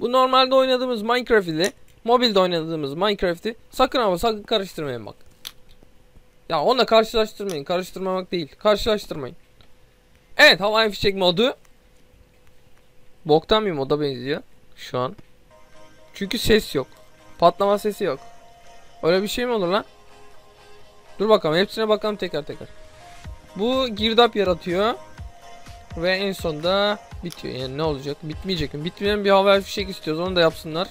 Bu normalde oynadığımız Minecraft ile mobilde oynadığımız Minecraft'i sakın ama sakın karıştırmayın bak. Ya onunla karşılaştırmayın. Karıştırmamak değil. Karşılaştırmayın. Evet, Havai Fişek modu boktan bir moda benziyor şu an. Çünkü ses yok. Patlama sesi yok. Öyle bir şey mi olur lan? Dur bakalım, hepsine bakalım teker teker. Bu girdap yaratıyor. Ve en sonunda bitiyor. Yani ne olacak? Bitmeyecek mi? Bitmeyen bir havai fişek istiyoruz. Onu da yapsınlar.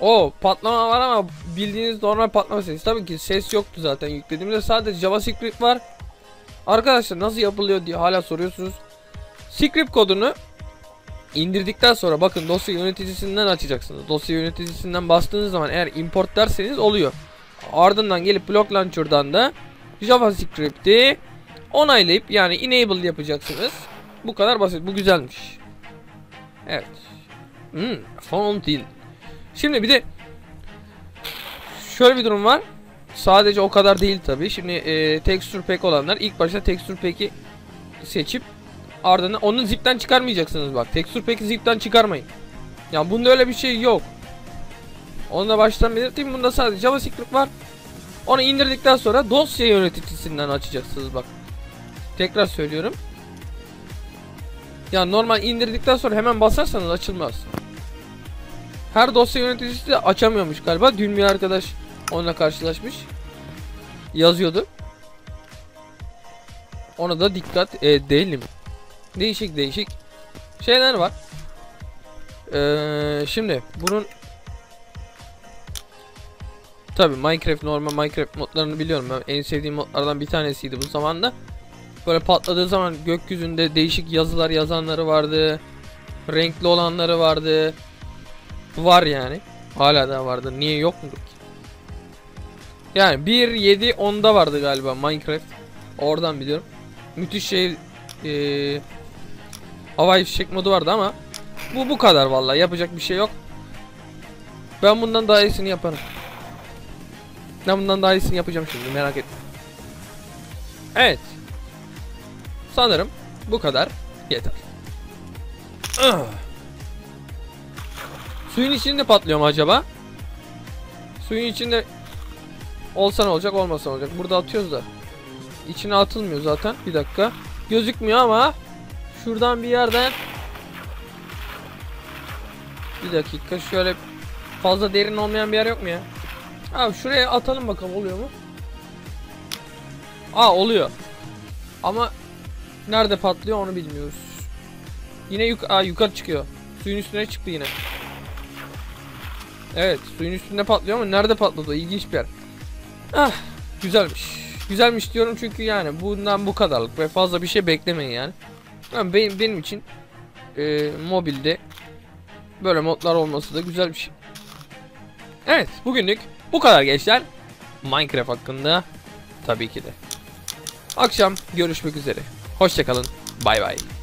Bu patlama var ama bildiğiniz normal patlama sesi. Tabii ki ses yoktu zaten yüklediğimde. Sadece JavaScript var. Arkadaşlar nasıl yapılıyor diye hala soruyorsunuz. Script kodunu indirdikten sonra bakın dosya yöneticisinden açacaksınız. Dosya yöneticisinden bastığınız zaman eğer import derseniz oluyor. Ardından gelip block launcher'dan da JavaScript'i onaylayıp yani enable yapacaksınız. Bu kadar basit. Bu güzelmiş. Evet. Fontil. Şimdi bir de şöyle bir durum var. Sadece o kadar değil tabii. Şimdi texture pack olanlar ilk başta texture pack'i seçip ardından onu zip'ten çıkarmayacaksınız bak. Texture pack'i zip'ten çıkarmayın. Yani bunda öyle bir şey yok. Onu da baştan belirteyim. Bunda sadece JavaScript var. Onu indirdikten sonra dosya yöneticisinden açacaksınız bak. Tekrar söylüyorum. Yani normal indirdikten sonra hemen basarsanız açılmaz. Her dosya yöneticisi de açamıyormuş galiba. Dün bir arkadaş onunla karşılaşmış. Yazıyordu. Ona da dikkat edelim. Değişik değişik şeyler var. Şimdi bunun tabii Minecraft, normal Minecraft modlarını biliyorum. Ben en sevdiğim modlardan bir tanesiydi bu zamanda. Böyle patladığı zaman gökyüzünde değişik yazılar yazanları vardı. Renkli olanları vardı. Var yani. Hala da vardı. Niye yok mudur ki? Yani 1.7.10'da vardı galiba Minecraft. Oradan biliyorum. Müthiş şey havai fişek modu vardı ama bu kadar vallahi. Yapacak bir şey yok. Ben bundan daha iyisini yaparım. Ben bundan daha iyisini yapacağım şimdi, merak etme. Evet. Sanırım bu kadar yeter. Suyun içinde patlıyor mu acaba? Suyun içinde olsa ne olacak, olmasa ne olacak? Burada atıyoruz da. İçine atılmıyor zaten. Bir dakika. Gözükmüyor ama şuradan bir yerden. Bir dakika, şöyle fazla derin olmayan bir yer yok mu ya? Abi şuraya atalım bakalım oluyor mu? Aa, oluyor. Ama nerede patlıyor onu bilmiyoruz. Yine yukarı çıkıyor. Suyun üstüne çıktı yine. Evet, suyun üstünde patlıyor ama nerede patladı? İlginç bir yer. Ah, güzelmiş. Güzelmiş diyorum çünkü yani bundan bu kadarlık ve fazla bir şey beklemeyin yani. Yani benim için mobilde böyle modlar olması da güzel bir şey. Evet, bugünlük bu kadar gençler. Minecraft hakkında tabii ki de. Akşam görüşmek üzere. Hoşça kalın. Bay bay.